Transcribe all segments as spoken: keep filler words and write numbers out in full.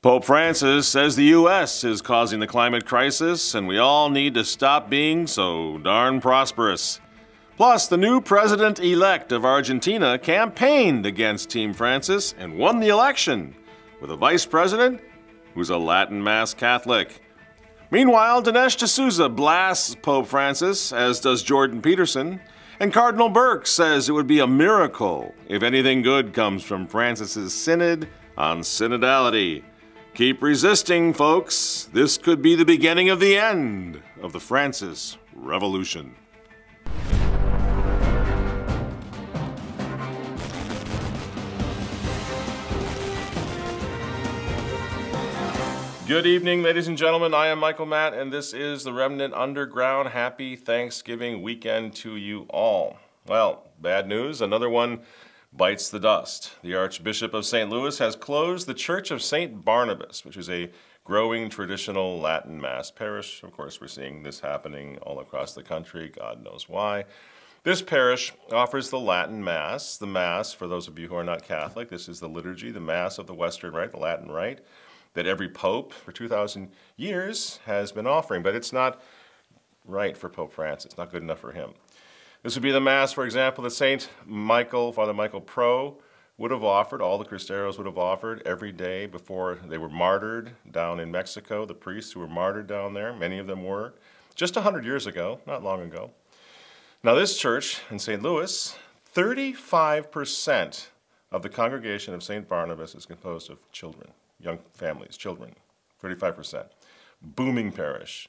Pope Francis says the U S is causing the climate crisis and we all need to stop being so darn prosperous. Plus, the new president-elect of Argentina campaigned against Team Francis and won the election with a vice president who's a Latin Mass Catholic. Meanwhile, Dinesh D'Souza blasts Pope Francis, as does Jordan Peterson, and Cardinal Burke says it would be a miracle if anything good comes from Francis's Synod on Synodality. Keep resisting, folks. This could be the beginning of the end of the Francis Revolution. Good evening, ladies and gentlemen. I am Michael Matt, and this is the Remnant Underground. Happy Thanksgiving weekend to you all. Well, bad news. Another one bites the dust. The Archbishop of Saint Louis has closed the Church of Saint Barnabas, which is a growing traditional Latin Mass parish. Of course, we're seeing this happening all across the country. God knows why. This parish offers the Latin Mass. The Mass, for those of you who are not Catholic, this is the liturgy, the Mass of the Western Rite, the Latin Rite, that every pope for two thousand years has been offering, but it's not right for Pope Francis. It's not good enough for him. This would be the Mass, for example, that Saint Michael, Father Michael Pro, would have offered, all the Cristeros would have offered every day before they were martyred down in Mexico, the priests who were martyred down there, many of them were, just one hundred years ago, not long ago. Now this church in Saint Louis, thirty-five percent of the congregation of Saint Barnabas is composed of children. Young families, children, thirty-five percent. Booming parish,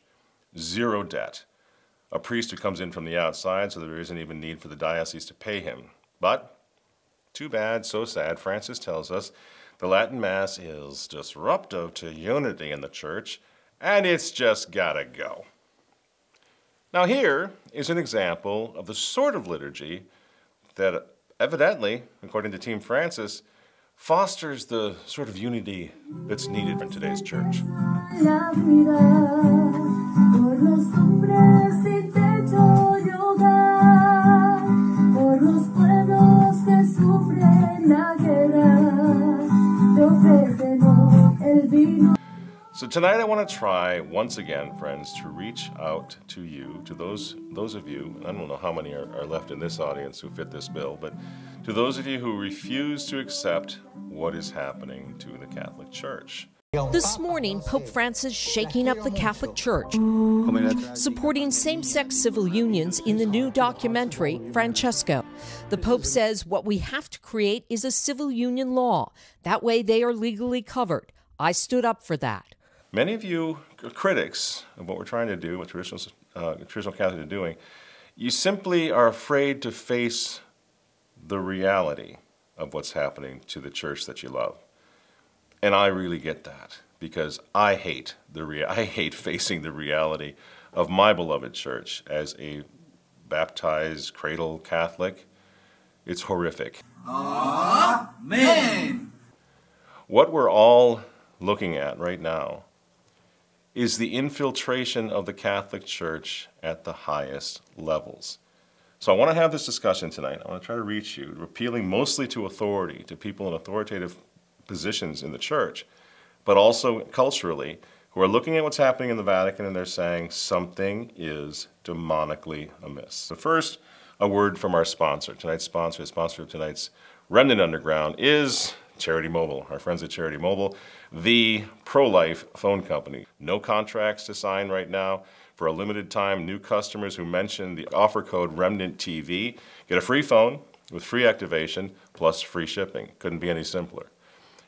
zero debt. A priest who comes in from the outside, so there isn't even need for the diocese to pay him. But, too bad, so sad, Francis tells us the Latin Mass is disruptive to unity in the church, and it's just gotta go. Now here is an example of the sort of liturgy that evidently, according to Team Francis, fosters the sort of unity that's needed in today's church. So tonight I want to try, once again, friends, to reach out to you, to those, those of you, and I don't know how many are, are left in this audience who fit this bill, but to those of you who refuse to accept what is happening to the Catholic Church. This morning, Pope Francis shaking up the Catholic Church, supporting same-sex civil unions in the new documentary, Francesco. The Pope says what we have to create is a civil union law. That way they are legally covered. I stood up for that. Many of you critics of what we're trying to do, what traditional, uh, traditional Catholics are doing, you simply are afraid to face the reality of what's happening to the church that you love. And I really get that, because I hate, the rea I hate facing the reality of my beloved church as a baptized cradle Catholic. It's horrific. Amen. What we're all looking at right now is the infiltration of the Catholic Church at the highest levels. So I want to have this discussion tonight. I want to try to reach you, appealing mostly to authority, to people in authoritative positions in the Church, but also culturally, who are looking at what's happening in the Vatican and they're saying something is demonically amiss. So first, a word from our sponsor. Tonight's sponsor, the sponsor of tonight's Remnant Underground is Charity Mobile, our friends at Charity Mobile, the pro-life phone company. No contracts to sign right now. For a limited time, new customers who mention the offer code REMNANT T V get a free phone with free activation plus free shipping. Couldn't be any simpler.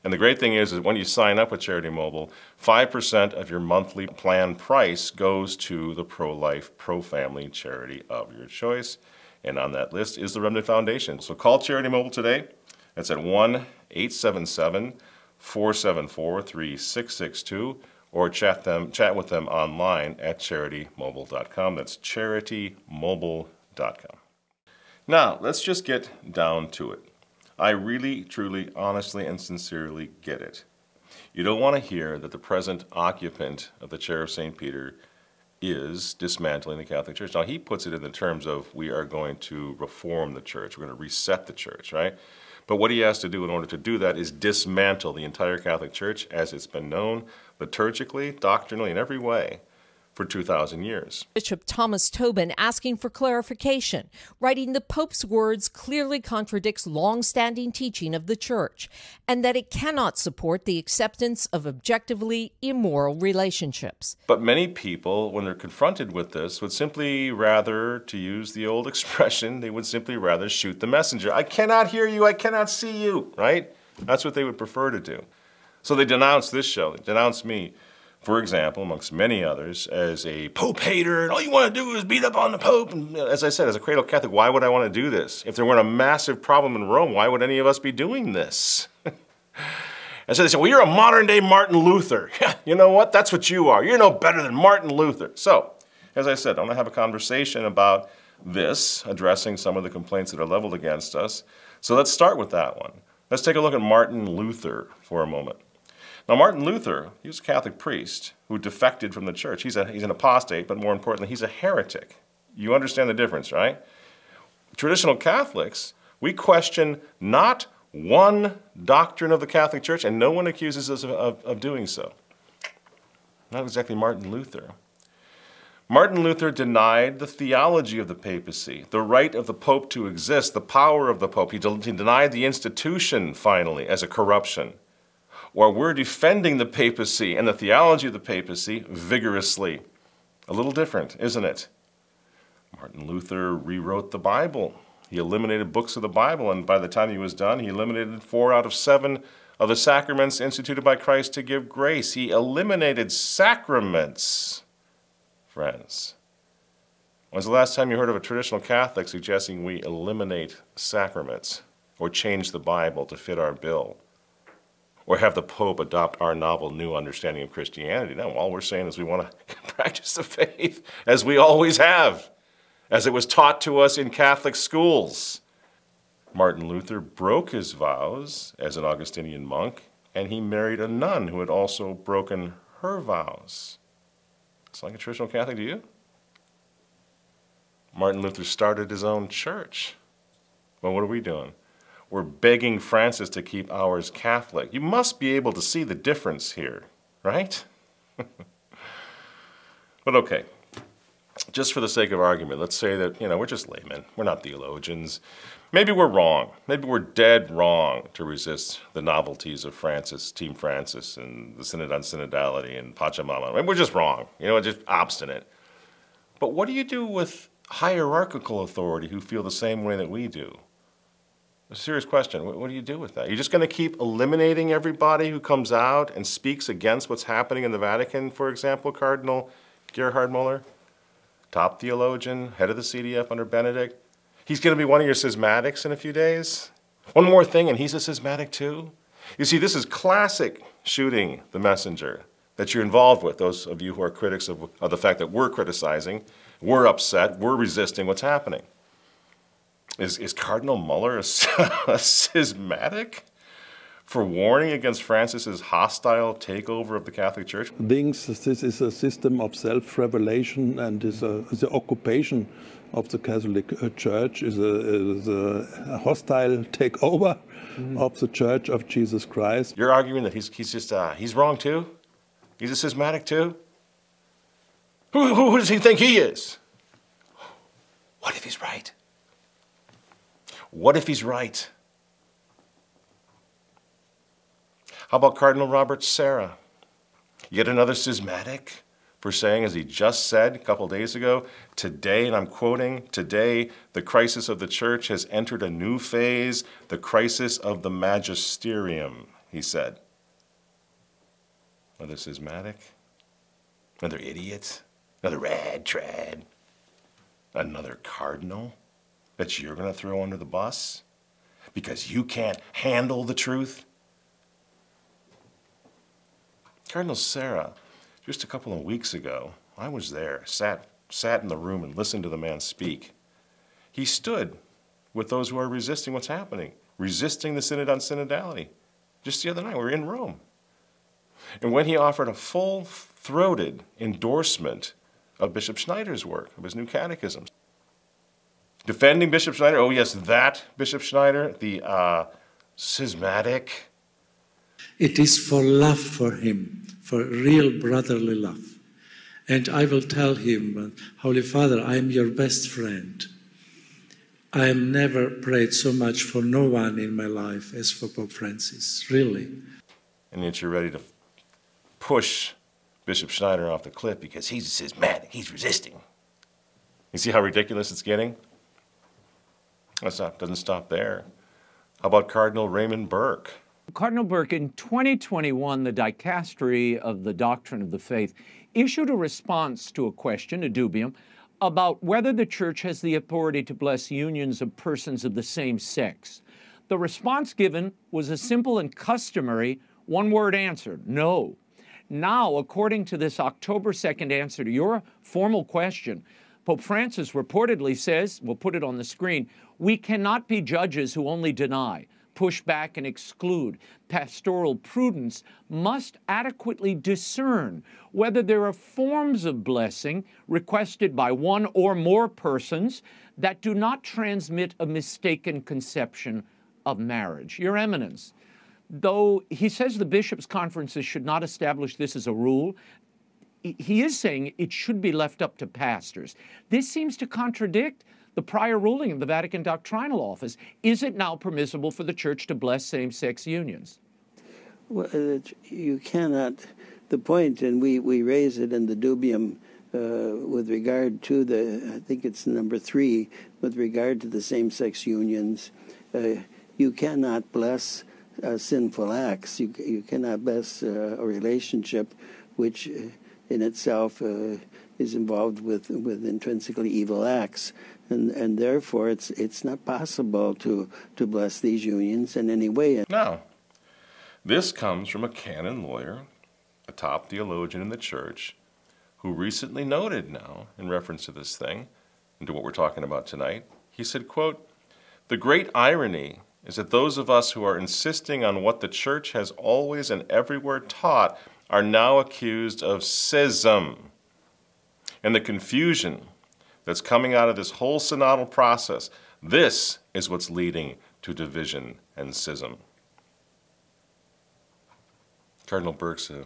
And the great thing is, is when you sign up with Charity Mobile, five percent of your monthly plan price goes to the pro-life, pro-family charity of your choice. And on that list is the Remnant Foundation. So call Charity Mobile today. That's at one eight seven seven, four seven four, three six six two, or chat them, chat with them online at charity mobile dot com. That's charity mobile dot com. Now, let's just get down to it. I really, truly, honestly, and sincerely get it. You don't want to hear that the present occupant of the chair of Saint Peter is dismantling the Catholic Church. Now, he puts it in the terms of we are going to reform the church. We're going to reset the church, right? But what he has to do in order to do that is dismantle the entire Catholic Church as it's been known liturgically, doctrinally, in every way for two thousand years. Bishop Thomas Tobin asking for clarification, writing the Pope's words clearly contradicts long-standing teaching of the Church and that it cannot support the acceptance of objectively immoral relationships. But many people, when they're confronted with this, would simply rather, to use the old expression, they would simply rather shoot the messenger. I cannot hear you, I cannot see you, right? That's what they would prefer to do. So they denounce this show, they denounce me, for example, amongst many others, as a Pope hater, and all you want to do is beat up on the Pope. And as I said, as a cradle Catholic, why would I want to do this? If there weren't a massive problem in Rome, why would any of us be doing this? And so they said, well, you're a modern-day Martin Luther. You know what? That's what you are. You're no better than Martin Luther. So, as I said, I'm going to have a conversation about this, addressing some of the complaints that are leveled against us. So let's start with that one. Let's take a look at Martin Luther for a moment. Now, Martin Luther, he was a Catholic priest who defected from the church. He's, a, he's an apostate, but more importantly, he's a heretic. You understand the difference, right? Traditional Catholics, we question not one doctrine of the Catholic Church, and no one accuses us of, of, of doing so. Not exactly Martin Luther. Martin Luther denied the theology of the papacy, the right of the Pope to exist, the power of the Pope. He, de he denied the institution, finally, as a corruption. While we're defending the papacy and the theology of the papacy vigorously. A little different, isn't it? Martin Luther rewrote the Bible. He eliminated books of the Bible, and by the time he was done, he eliminated four out of seven of the sacraments instituted by Christ to give grace. He eliminated sacraments, friends. When's the last time you heard of a traditional Catholic suggesting we eliminate sacraments or change the Bible to fit our bill? Or have the Pope adopt our novel new understanding of Christianity? No, all we're saying is we want to practice the faith as we always have, as it was taught to us in Catholic schools. Martin Luther broke his vows as an Augustinian monk, and he married a nun who had also broken her vows. It's like a traditional Catholic to you? Martin Luther started his own church. Well, what are we doing? We're begging Francis to keep ours Catholic. You must be able to see the difference here, right? But okay, just for the sake of argument, let's say that, you know, we're just laymen. We're not theologians. Maybe we're wrong. Maybe we're dead wrong to resist the novelties of Francis, Team Francis, and the Synod on Synodality and Pachamama. I mean, we're just wrong, you know, just obstinate. But what do you do with hierarchical authority who feel the same way that we do? A serious question. What do you do with that? You're just going to keep eliminating everybody who comes out and speaks against what's happening in the Vatican, for example, Cardinal Gerhard Müller, top theologian, head of the C D F under Benedict. He's going to be one of your schismatics in a few days. One more thing, and he's a schismatic too. You see, this is classic shooting the messenger that you're involved with, those of you who are critics of, of the fact that we're criticizing, we're upset, we're resisting what's happening. Is, is Cardinal Müller a, a schismatic for warning against Francis's hostile takeover of the Catholic Church? Thinks this is a system of self-revelation and is a, the occupation of the Catholic Church is a, is a hostile takeover mm-hmm. of the Church of Jesus Christ. You're arguing that he's, he's just uh, he's wrong too? He's a schismatic too? Who, who, who does he think he is? What if he's right? What if he's right? How about Cardinal Robert Sarah? Yet another schismatic for saying, as he just said a couple days ago, today, and I'm quoting, today, the crisis of the church has entered a new phase, the crisis of the magisterium, he said. Another schismatic, another idiot, another rad trad, another cardinal that you're going to throw under the bus because you can't handle the truth? Cardinal Sarah, just a couple of weeks ago, I was there, sat, sat in the room and listened to the man speak. He stood with those who are resisting what's happening, resisting the Synod on Synodality. Just the other night, we were in Rome. And when he offered a full-throated endorsement of Bishop Schneider's work, of his new catechisms, defending Bishop Schneider, oh yes, that Bishop Schneider, the uh, schismatic? It is for love for him, for real brotherly love. And I will tell him, Holy Father, I am your best friend. I have never prayed so much for no one in my life as for Pope Francis, really. And yet you're ready to push Bishop Schneider off the cliff because he's schismatic, he's resisting. You see how ridiculous it's getting? That's not, doesn't stop there. How about Cardinal Raymond Burke? Cardinal Burke, in twenty twenty-one, the Dicastery of the Doctrine of the Faith issued a response to a question, a dubium, about whether the Church has the authority to bless unions of persons of the same sex. The response given was a simple and customary one-word answer, no. Now, according to this October second answer to your formal question, Pope Francis reportedly says, we'll put it on the screen, we cannot be judges who only deny, push back and exclude. Pastoral prudence must adequately discern whether there are forms of blessing requested by one or more persons that do not transmit a mistaken conception of marriage. Your Eminence, though he says the bishops' conferences should not establish this as a rule, he is saying it should be left up to pastors. This seems to contradict the prior ruling of the Vatican Doctrinal Office. Is it now permissible for the Church to bless same-sex unions? Well, you cannot. The point, and we, we raise it in the dubium uh, with regard to the, I think it's number three, with regard to the same-sex unions, uh, you cannot bless uh, sinful acts. You, you cannot bless uh, a relationship which in itself uh, is involved with, with intrinsically evil acts. And, and therefore, it's it's not possible to, to bless these unions in any way. Now, this comes from a canon lawyer, a top theologian in the Church, who recently noted now, in reference to this thing, and to what we're talking about tonight, he said, quote, "The great irony is that those of us who are insisting on what the Church has always and everywhere taught are now accused of schism, and the confusion that's coming out of this whole synodal process, this is what's leading to division and schism." Cardinal Burke's a,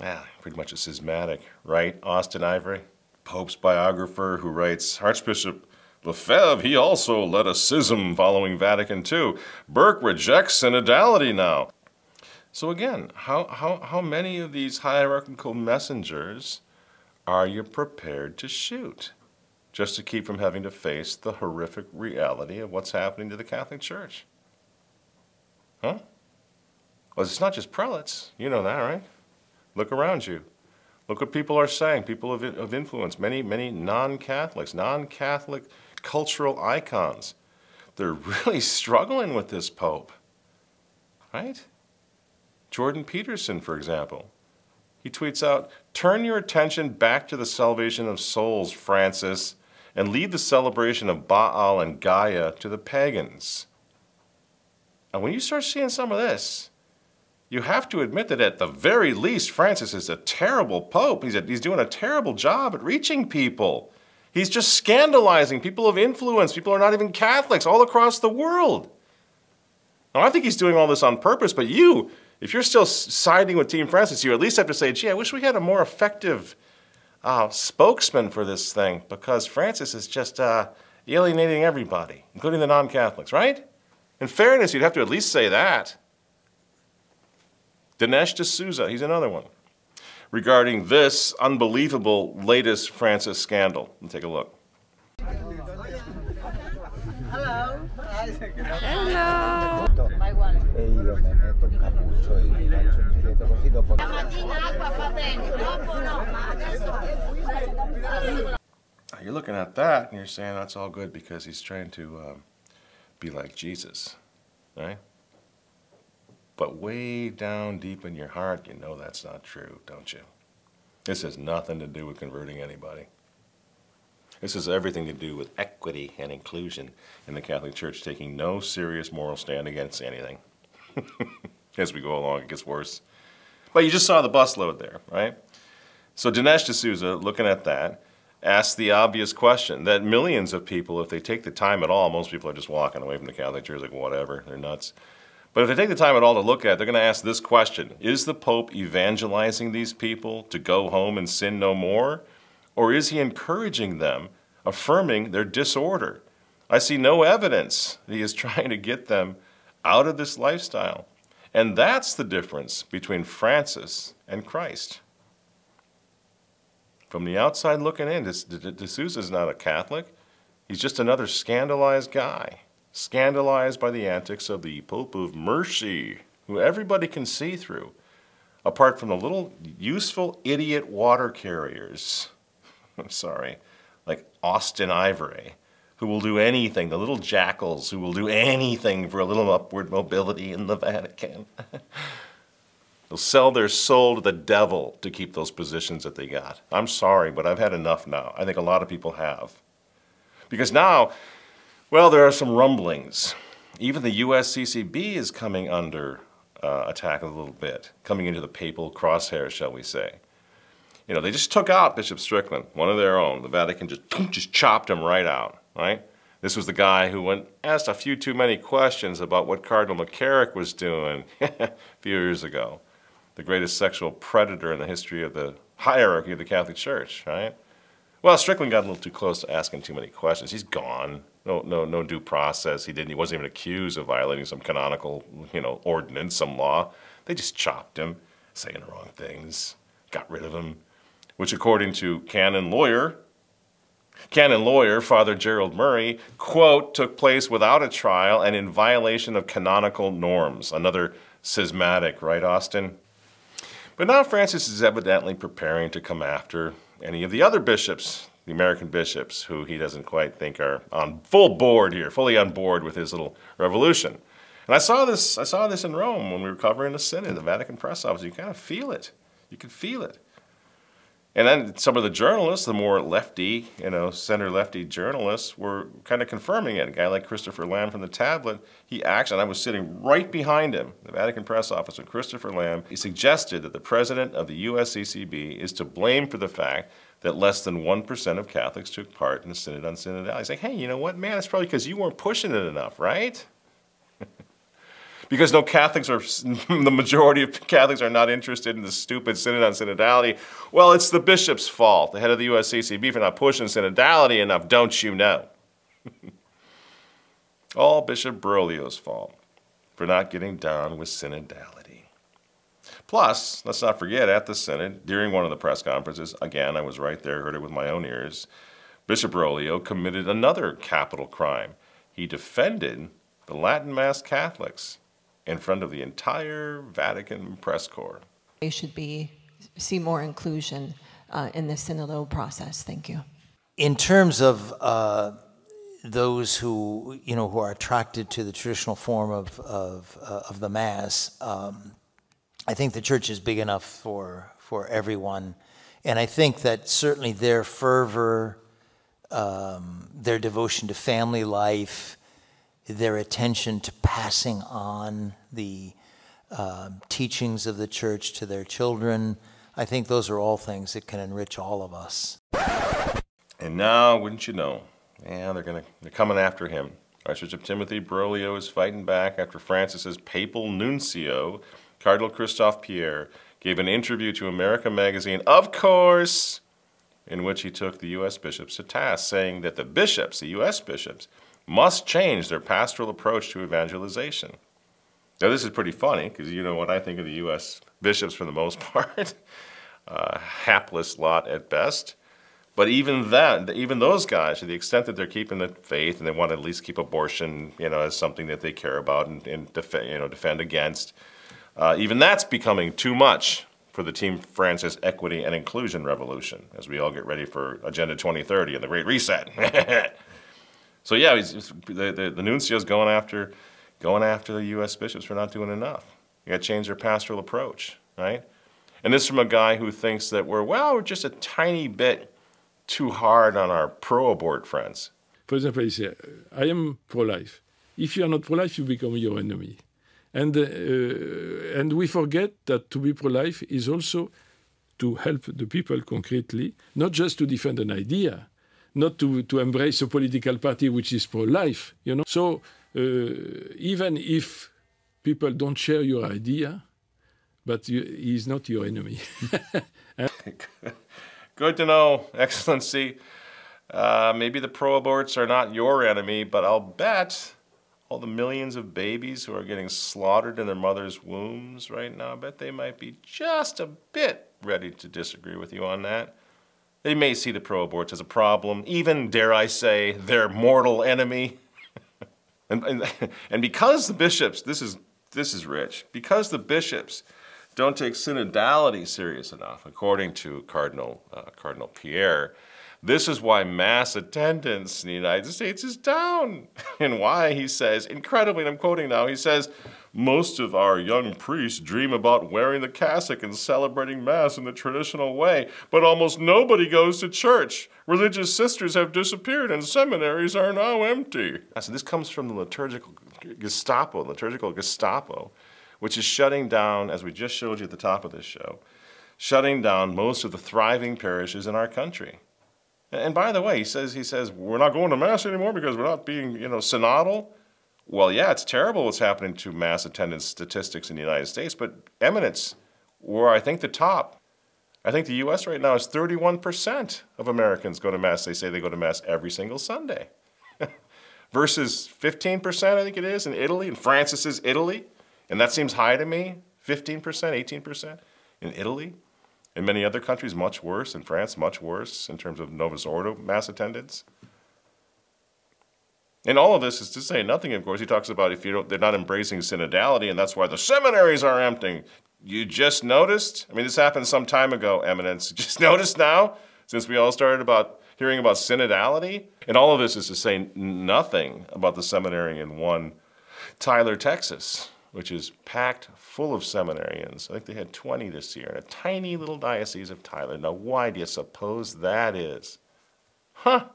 yeah, pretty much a schismatic, right? Austen Ivereigh, Pope's biographer, who writes, "Archbishop Lefebvre, he also led a schism following Vatican Two. Burke rejects synodality now." So again, how, how, how many of these hierarchical messengers are you prepared to shoot just to keep from having to face the horrific reality of what's happening to the Catholic Church? Huh? Well, it's not just prelates. You know that, right? Look around you. Look what people are saying, people of, of influence, many, many non-Catholics, non-Catholic cultural icons. They're really struggling with this Pope, right? Jordan Peterson, for example. He tweets out, "Turn your attention back to the salvation of souls, Francis, and leave the celebration of Baal and Gaia to the pagans." And when you start seeing some of this, you have to admit that at the very least, Francis is a terrible pope. He's, a, he's doing a terrible job at reaching people. He's just scandalizing people of influence, people who are not even Catholics all across the world. Now, I think he's doing all this on purpose, but you, if you're still siding with Team Francis, you at least have to say, gee, I wish we had a more effective uh, spokesman for this thing, because Francis is just uh, alienating everybody, including the non-Catholics, right? In fairness, you'd have to at least say that. Dinesh D'Souza, he's another one, regarding this unbelievable latest Francis scandal. Let's take a look. Hello. Hello. You're looking at that and you're saying that's all good because he's trying to um, be like Jesus, right? But way down deep in your heart, you know that's not true, don't you? This has nothing to do with converting anybody. This has everything to do with equity and inclusion in the Catholic Church, taking no serious moral stand against anything. As we go along, it gets worse. But you just saw the busload there, right? So Dinesh D'Souza, looking at that, ask the obvious question that millions of people, if they take the time at all, most people are just walking away from the Catholic Church like, whatever, they're nuts. But if they take the time at all to look at it, they're going to ask this question: is the Pope evangelizing these people to go home and sin no more? Or is he encouraging them, affirming their disorder? I see no evidence that he is trying to get them out of this lifestyle. And that's the difference between Francis and Christ. From the outside looking in, D'Souza's not a Catholic. He's just another scandalized guy, scandalized by the antics of the Pope of Mercy, who everybody can see through, apart from the little useful idiot water carriers. I'm sorry, like Austen Ivereigh, who will do anything, the little jackals who will do anything for a little upward mobility in the Vatican. They'll sell their soul to the devil to keep those positions that they got. I'm sorry, but I've had enough now. I think a lot of people have. Because now, well, there are some rumblings. Even the U S C C B is coming under uh, attack a little bit, coming into the papal crosshairs, shall we say. You know, they just took out Bishop Strickland, one of their own. The Vatican just, just chopped him right out, right? This was the guy who went, asked a few too many questions about what Cardinal McCarrick was doing a few years ago. The greatest sexual predator in the history of the hierarchy of the Catholic Church, right? Well, Strickland got a little too close to asking too many questions. He's gone. No, no, no due process. He didn't. He wasn't even accused of violating some canonical, you know, ordinance, some law. They just chopped him, saying the wrong things, got rid of him, which, according to canon lawyer, canon lawyer Father Gerald Murray, quote, took place without a trial and in violation of canonical norms. Another schismatic, right, Austin? But now Francis is evidently preparing to come after any of the other bishops, the American bishops, who he doesn't quite think are on full board here, fully on board with his little revolution. And I saw this, I saw this in Rome when we were covering the Synod, the Vatican press office. You kind of feel it. You can feel it. And then some of the journalists, the more lefty, you know, center-lefty journalists, were kind of confirming it. A guy like Christopher Lamb from the Tablet, he actually, and I was sitting right behind him, the Vatican press office with Christopher Lamb, he suggested that the president of the U S C C B is to blame for the fact that less than one percent of Catholics took part in the Synod on Synodality. He's like, hey, you know what, man, it's probably because you weren't pushing it enough, right? Because no Catholics are, the majority of Catholics are not interested in the stupid Synod on Synodality. Well, it's the bishop's fault, the head of the U S C C B, for not pushing synodality enough, don't you know? All Bishop Broglio's fault for not getting down with synodality. Plus, let's not forget, at the Synod, during one of the press conferences, again, I was right there, heard it with my own ears, Bishop Broglio committed another capital crime. He defended the Latin Mass Catholics in front of the entire Vatican press corps. They should be, see more inclusion uh, in the synodal process. Thank you. In terms of uh, those who, you know, who are attracted to the traditional form of, of, uh, of the Mass, um, I think the Church is big enough for, for everyone. And I think that certainly their fervor, um, their devotion to family life, their attention to passing on the uh, teachings of the Church to their children. I think those are all things that can enrich all of us. And now, wouldn't you know, yeah, they're gonna, they're coming after him. Archbishop Timothy Broglio is fighting back after Francis's papal nuncio, Cardinal Christophe Pierre, gave an interview to America Magazine, of course, in which he took the U S bishops to task, saying that the bishops, the U S bishops, must change their pastoral approach to evangelization. Now this is pretty funny, because you know what I think of the U S bishops for the most part. uh, hapless lot at best. But even that, even those guys, to the extent that they're keeping the faith and they want to at least keep abortion, you know, as something that they care about and, and def you know, defend against, uh, even that's becoming too much for the Team Francis Equity and Inclusion Revolution, as we all get ready for Agenda twenty thirty and the Great Reset. So yeah, he's, the, the, the nuncio's going after, going after the U S bishops for not doing enough. You got to change their pastoral approach, right? And this is from a guy who thinks that we're, well, we're just a tiny bit too hard on our pro-abort friends. For example, I say, I am pro-life. If you are not pro-life, you become your enemy. And, uh, and we forget that to be pro-life is also to help the people concretely, not just to defend an idea, not to, to embrace a political party which is pro-life, you know. So uh, even if people don't share your idea, but you, he's not your enemy. Good to know, Excellency. Uh, maybe the pro-aborts are not your enemy, but I'll bet all the millions of babies who are getting slaughtered in their mother's wombs right now, I bet they might be just a bit ready to disagree with you on that. They may see the pro-aborts as a problem, even, dare I say, their mortal enemy. and, and, and because the bishops, this is, this is rich, because the bishops don't take synodality serious enough, according to Cardinal, uh, Cardinal Pierre, this is why mass attendance in the United States is down, and why, he says, incredibly, and I'm quoting now, he says, most of our young priests dream about wearing the cassock and celebrating mass in the traditional way, but almost nobody goes to church. Religious sisters have disappeared and seminaries are now empty. So this comes from the liturgical Gestapo, liturgical Gestapo, which is shutting down, as we just showed you at the top of this show, shutting down most of the thriving parishes in our country. And by the way, he says, he says, we're not going to Mass anymore because we're not being, you know, synodal. Well, yeah, it's terrible what's happening to Mass attendance statistics in the United States, but Eminence were, I think, the top. I think the U S right now is thirty-one percent of Americans go to Mass. They say they go to Mass every single Sunday. Versus fifteen percent, I think it is, in Italy. And Francis is Italy. And that seems high to me, fifteen percent, eighteen percent in Italy. In many other countries, much worse. In France, much worse in terms of Novus Ordo mass attendance. And all of this is to say nothing, of course. He talks about if you don't, they're not embracing synodality, and that's why the seminaries are empty. You just noticed? I mean, this happened some time ago, Eminence. You just noticed now, since we all started about hearing about synodality? And all of this is to say nothing about the seminary in one Tyler, Texas, which is packed full of seminarians. I think they had twenty this year in a tiny little diocese of Tyler. Now, why do you suppose that is? Huh?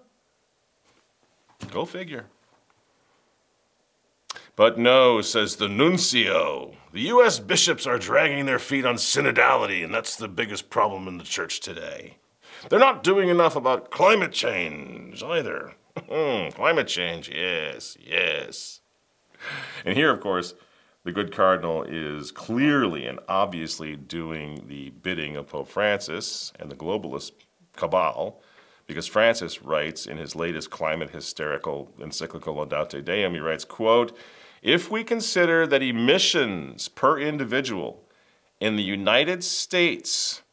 Go figure. But no, says the nuncio. The U S bishops are dragging their feet on synodality, and that's the biggest problem in the church today. They're not doing enough about climate change either. Climate change, yes, yes. And here, of course, the good cardinal is clearly and obviously doing the bidding of Pope Francis and the globalist cabal, because Francis writes in his latest climate-hysterical encyclical Laudate Deum, he writes, quote, if we consider that emissions per individual in the United States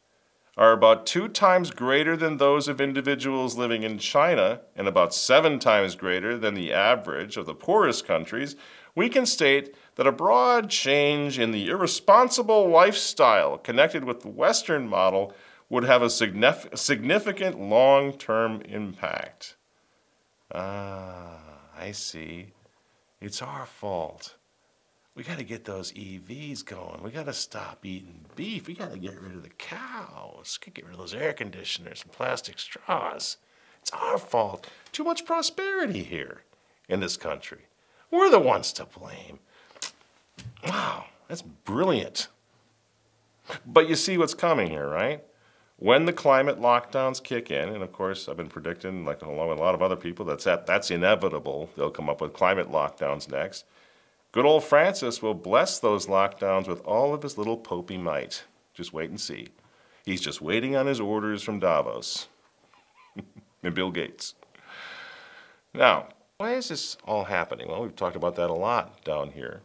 are about two times greater than those of individuals living in China and about seven times greater than the average of the poorest countries, we can state that a broad change in the irresponsible lifestyle connected with the Western model would have a significant long-term impact. Ah, I see. It's our fault. We gotta get those E Vs going. We gotta stop eating beef. We gotta get rid of the cows. Get rid of those air conditioners and plastic straws. It's our fault. Too much prosperity here in this country. We're the ones to blame. Wow, that's brilliant. But you see what's coming here, right? When the climate lockdowns kick in, and of course I've been predicting, like along with a lot of other people, that's, that, that's inevitable. They'll come up with climate lockdowns next. Good old Francis will bless those lockdowns with all of his little popey might. Just wait and see. He's just waiting on his orders from Davos and Bill Gates. Now, why is this all happening? Well, we've talked about that a lot down here.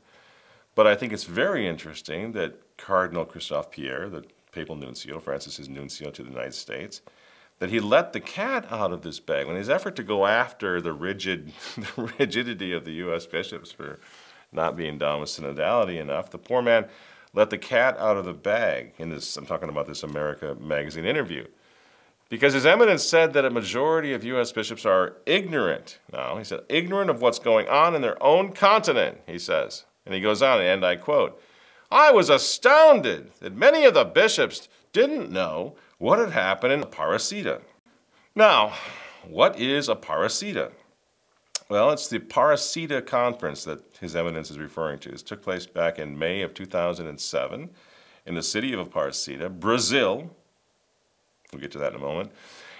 But I think it's very interesting that Cardinal Christophe Pierre, the papal nuncio, Francis's nuncio to the United States, that he let the cat out of this bag. When his effort to go after the rigid, the rigidity of the U S bishops for not being down with synodality enough, the poor man let the cat out of the bag in this, I'm talking about this America Magazine interview. Because His Eminence said that a majority of U S bishops are ignorant. Now, he said, ignorant of what's going on in their own continent, he says. And he goes on, and I quote, I was astounded that many of the bishops didn't know what had happened in Aparecida. Now, what is Aparecida? Well, it's the Aparecida Conference that His Eminence is referring to. This took place back in May of two thousand seven in the city of Aparecida, Brazil, We'll get to that in a moment.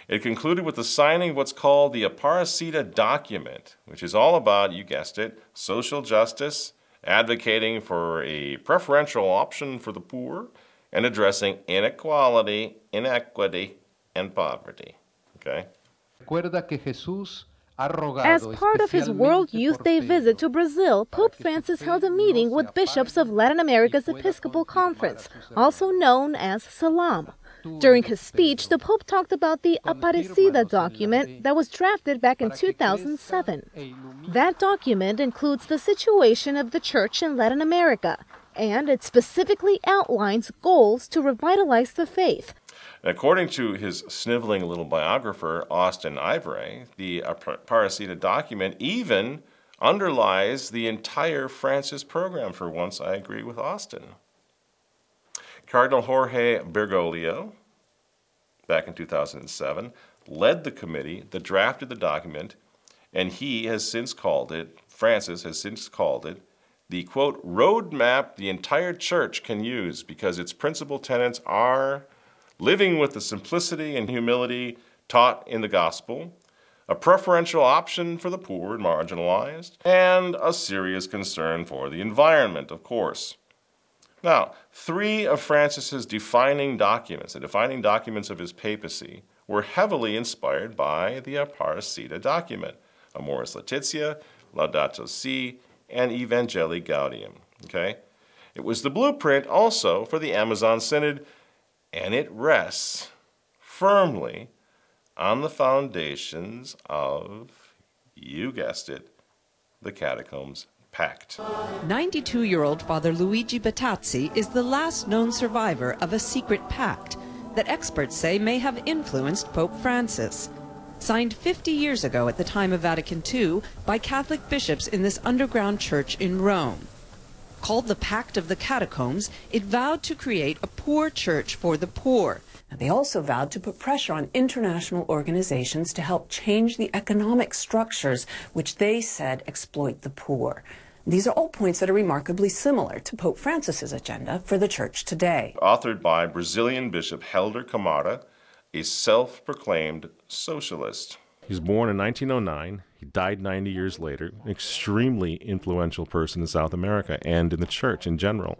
It concluded with the signing of what's called the Aparecida Document, which is all about, you guessed it, social justice, advocating for a preferential option for the poor, and addressing inequality, inequity, and poverty. Okay? As part of his World Youth Day visit to Brazil, Pope Francis held a meeting with bishops of Latin America's Episcopal Conference, also known as SELAM. During his speech, the Pope talked about the Aparecida document that was drafted back in two thousand seven. That document includes the situation of the Church in Latin America, and it specifically outlines goals to revitalize the faith. According to his sniveling little biographer, Austen Ivereigh, the Aparecida document even underlies the entire Francis program. For once, I agree with Austen. Cardinal Jorge Bergoglio, back in two thousand seven, led the committee that drafted the document, and he has since called it, Francis has since called it, the, quote, roadmap the entire Church can use because its principal tenets are living with the simplicity and humility taught in the gospel, a preferential option for the poor and marginalized, and a serious concern for the environment, of course. Now, three of Francis's defining documents, the defining documents of his papacy, were heavily inspired by the Aparecida document, Amoris Laetitia, Laudato Si, and Evangelii Gaudium, okay? It was the blueprint also for the Amazon Synod, and it rests firmly on the foundations of, you guessed it, the Catacombs Pact. ninety-two-year-old Father Luigi Batazzi is the last known survivor of a secret pact that experts say may have influenced Pope Francis. Signed fifty years ago at the time of Vatican Two by Catholic bishops in this underground church in Rome. Called the Pact of the Catacombs, it vowed to create a poor church for the poor. And they also vowed to put pressure on international organizations to help change the economic structures which they said exploit the poor. These are all points that are remarkably similar to Pope Francis's agenda for the church today. Authored by Brazilian Bishop Helder Camara, a self-proclaimed socialist. He was born in nineteen oh nine. He died ninety years later. An extremely influential person in South America and in the church in general.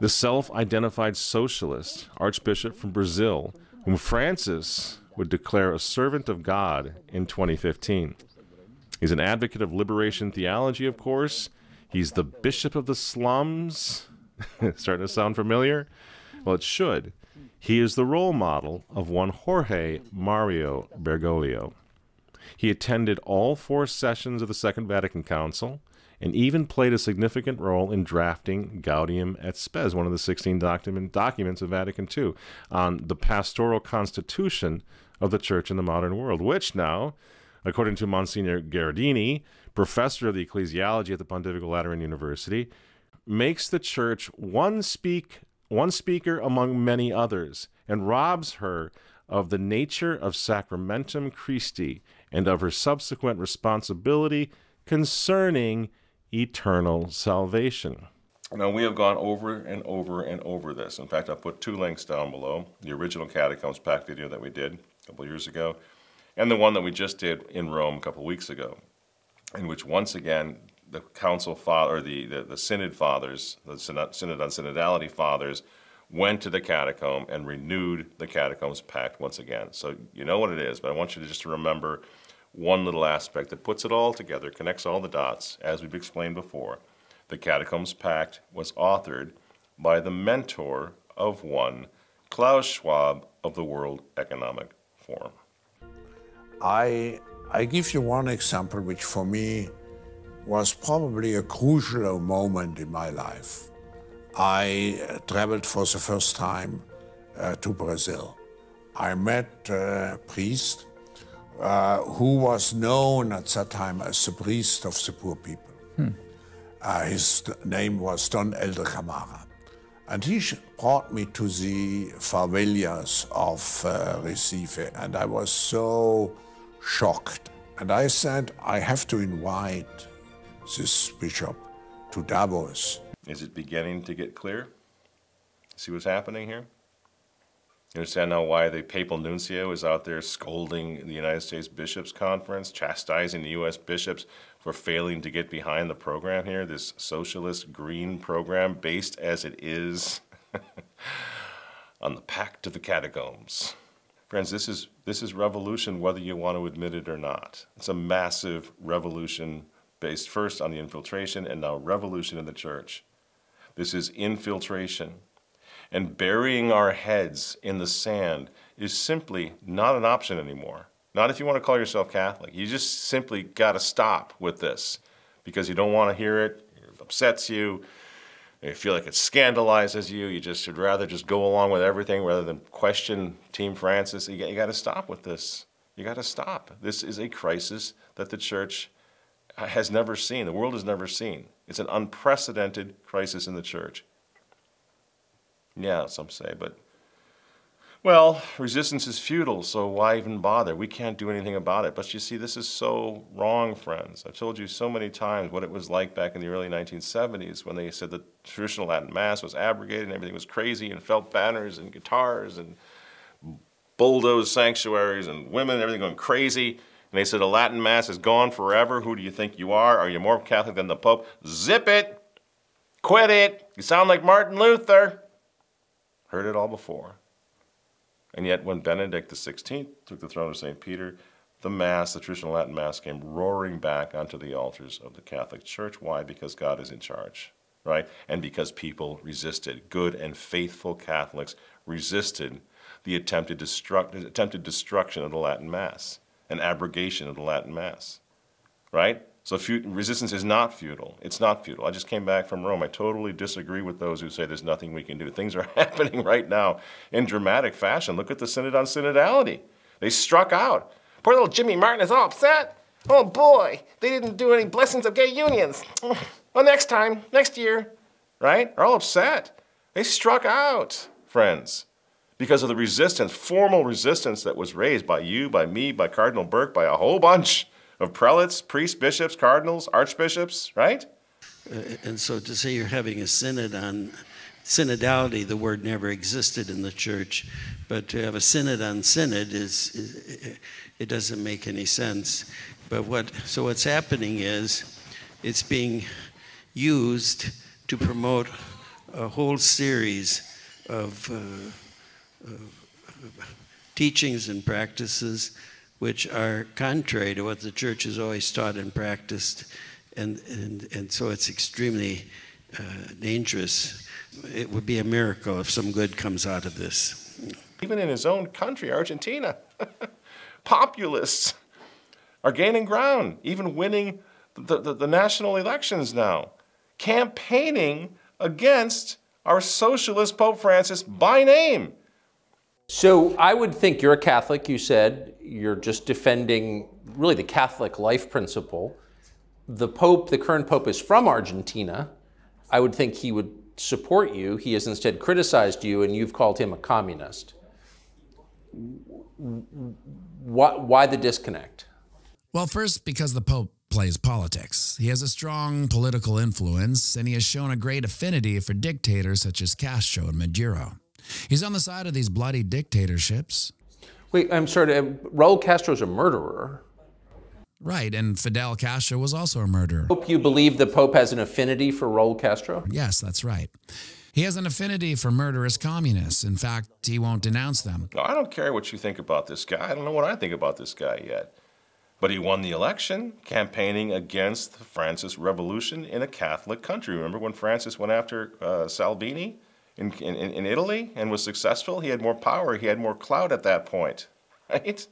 The self-identified socialist archbishop from Brazil, whom Francis would declare a servant of God in twenty fifteen. He's an advocate of liberation theology, of course. He's the bishop of the slums. Starting to sound familiar? Well, it should. He is the role model of one Jorge Mario Bergoglio. He attended all four sessions of the Second Vatican Council and even played a significant role in drafting Gaudium et Spes, one of the sixteen document, documents of Vatican Two, on the pastoral constitution of the Church in the modern world, which now, according to Monsignor Gherardini, professor of the ecclesiology at the Pontifical Lateran University, makes the Church one speak one speaker among many others, and robs her of the nature of Sacramentum Christi and of her subsequent responsibility concerning eternal salvation. Now, we have gone over and over and over this. In fact, I put two links down below, the original Catacombs Pact video that we did a couple years ago, and the one that we just did in Rome a couple weeks ago, in which once again, the council father, or the, the, the synod fathers, the synod on synodality fathers, went to the catacomb and renewed the Catacombs Pact once again. So you know what it is, but I want you to just remember one little aspect that puts it all together, connects all the dots, as we've explained before. The Catacombs Pact was authored by the mentor of one, Klaus Schwab of the World Economic Forum. I, I give you one example which for me was probably a crucial moment in my life. I traveled for the first time uh, to Brazil. I met a priest uh, who was known at that time as the priest of the poor people. Hmm. Uh, his name was Don Helder Camara. And he brought me to the favelas of uh, Recife, and I was so shocked. And I said, I have to invite this bishop to Davos. Is it beginning to get clear? See what's happening here? You understand now why the papal nuncio is out there scolding the United States Bishops Conference, chastising the U S bishops for failing to get behind the program here, this socialist green program based as it is on the Pact of the Catacombs. Friends, this is, this is revolution whether you want to admit it or not. It's a massive revolution based first on the infiltration and now revolution in the church. This is infiltration. And burying our heads in the sand is simply not an option anymore. Not if you want to call yourself Catholic. You just simply got to stop with this because you don't want to hear it, it upsets you, you feel like it scandalizes you, you just should rather just go along with everything rather than question Team Francis. You got to stop with this. You got to stop. This is a crisis that the church has never seen, the world has never seen. It's an unprecedented crisis in the church. Yeah, some say, but, well, resistance is futile, so why even bother? We can't do anything about it. But you see, this is so wrong, friends. I've told you so many times what it was like back in the early nineteen seventies when they said the traditional Latin Mass was abrogated and everything was crazy and felt banners and guitars and bulldozed sanctuaries and women and everything going crazy. And they said the Latin Mass is gone forever. Who do you think you are? Are you more Catholic than the Pope? Zip it. Quit it. You sound like Martin Luther. Heard it all before. And yet when Benedict the sixteenth took the throne of Saint Peter, the Mass, the traditional Latin Mass, came roaring back onto the altars of the Catholic Church. Why? Because God is in charge, right? And because people resisted. Good and faithful Catholics resisted the attempted, destruct, attempted destruction of the Latin Mass, an abrogation of the Latin Mass, right? So resistance is not futile. It's not futile. I just came back from Rome. I totally disagree with those who say there's nothing we can do. Things are happening right now in dramatic fashion. Look at the Synod on Synodality. They struck out. Poor little Jimmy Martin is all upset. Oh boy, they didn't do any blessings of gay unions. Well, next time, next year, right? They're all upset. They struck out, friends, because of the resistance, formal resistance that was raised by you, by me, by Cardinal Burke, by a whole bunch of prelates, priests, bishops, cardinals, archbishops, right? Uh, and so to say you're having a synod on synodality, the word never existed in the church, but to have a synod on synod, is, is it doesn't make any sense. But what, so what's happening is it's being used to promote a whole series of, uh, of teachings and practices which are contrary to what the church has always taught and practiced, and, and, and so it's extremely uh, dangerous. It would be a miracle if some good comes out of this. Even in his own country, Argentina, populists are gaining ground, even winning the, the, the national elections now, campaigning against our socialist Pope Francis by name. So I would think you're a Catholic, you said, you're just defending really the Catholic life principle. The Pope, the current Pope, is from Argentina. I would think he would support you. He has instead criticized you and you've called him a communist. Why, why the disconnect? Well, first, because the Pope plays politics. He has a strong political influence and he has shown a great affinity for dictators such as Castro and Maduro. He's on the side of these bloody dictatorships. Wait, I'm sorry, Raul Castro's a murderer. Right, and Fidel Castro was also a murderer. Hope you believe the Pope has an affinity for Raul Castro? Yes, that's right. He has an affinity for murderous communists. In fact, he won't denounce them. I don't care what you think about this guy. I don't know what I think about this guy yet. But he won the election, campaigning against the Francis Revolution in a Catholic country. Remember when Francis went after uh, Salvini? In, in, in Italy, and was successful. He had more power, he had more clout at that point, right?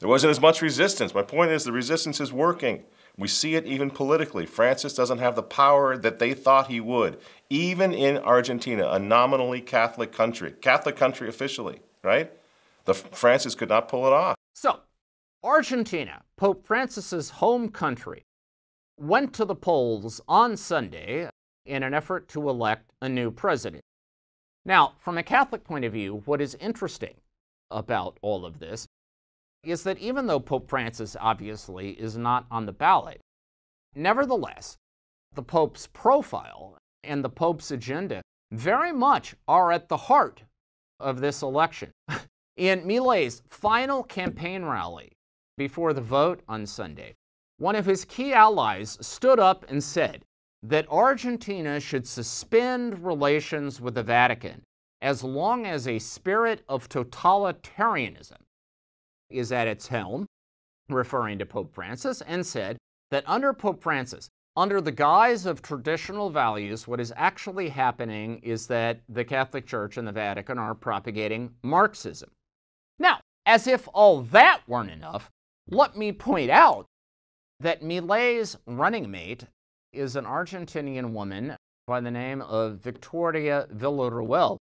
There wasn't as much resistance. My point is the resistance is working. We see it even politically. Francis doesn't have the power that they thought he would, even in Argentina, a nominally Catholic country, Catholic country officially, right? The Francis could not pull it off. So, Argentina, Pope Francis's home country, went to the polls on Sunday in an effort to elect a new president. Now, from a Catholic point of view, what is interesting about all of this is that even though Pope Francis obviously is not on the ballot, nevertheless, the Pope's profile and the Pope's agenda very much are at the heart of this election. In Milet's final campaign rally before the vote on Sunday, one of his key allies stood up and said that Argentina should suspend relations with the Vatican as long as a spirit of totalitarianism is at its helm, referring to Pope Francis, and said that under Pope Francis, under the guise of traditional values, what is actually happening is that the Catholic Church and the Vatican are propagating Marxism. Now, as if all that weren't enough, let me point out that Milet's running mate is an Argentinian woman by the name of Victoria Villarruel.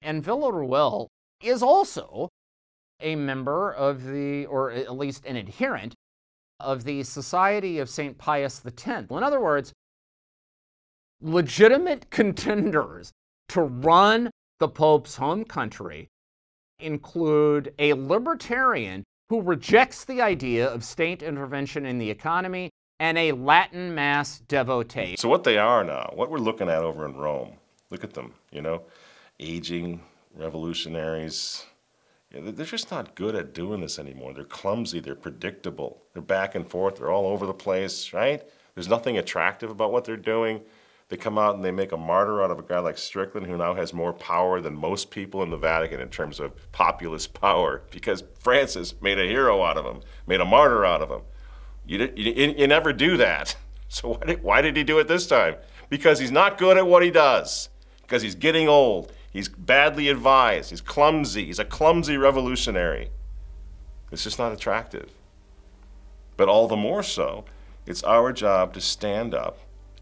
And Villarruel is also a member of the, or at least an adherent, of the Society of Saint Pius X. In other words, legitimate contenders to run the Pope's home country include a libertarian who rejects the idea of state intervention in the economy and a Latin Mass devotee. So what they are now, what we're looking at over in Rome, look at them, you know, aging revolutionaries. They're just not good at doing this anymore. They're clumsy, they're predictable, they're back and forth, they're all over the place, right? There's nothing attractive about what they're doing. They come out and they make a martyr out of a guy like Strickland, who now has more power than most people in the Vatican in terms of populist power, because Francis made a hero out of him, made a martyr out of him. You, did, you, you never do that. So why did, why did he do it this time? Because he's not good at what he does, because he's getting old. He's badly advised, he's clumsy, he's a clumsy revolutionary. It's just not attractive. But all the more so, it's our job to stand up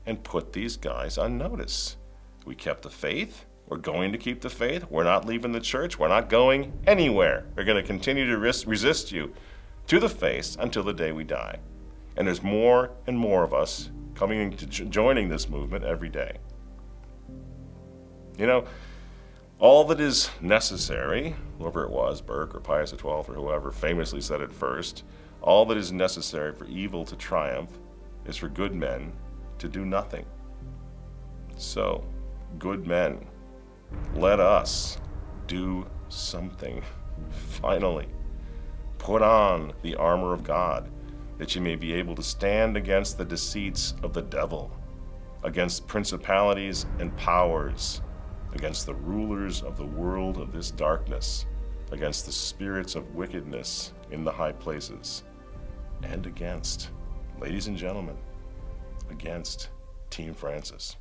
and put these guys on notice. We kept the faith, we're going to keep the faith, we're not leaving the church, we're not going anywhere. We're gonna continue to res- resist you to the face until the day we die. And there's more and more of us coming into joining this movement every day. You know, all that is necessary, whoever it was, Burke or Pius the twelfth or whoever famously said it first, all that is necessary for evil to triumph is for good men to do nothing. So, good men, let us do something, finally. Put on the armor of God, that you may be able to stand against the deceits of the devil, against principalities and powers, against the rulers of the world of this darkness, against the spirits of wickedness in the high places, and against, ladies and gentlemen, against Team Francis.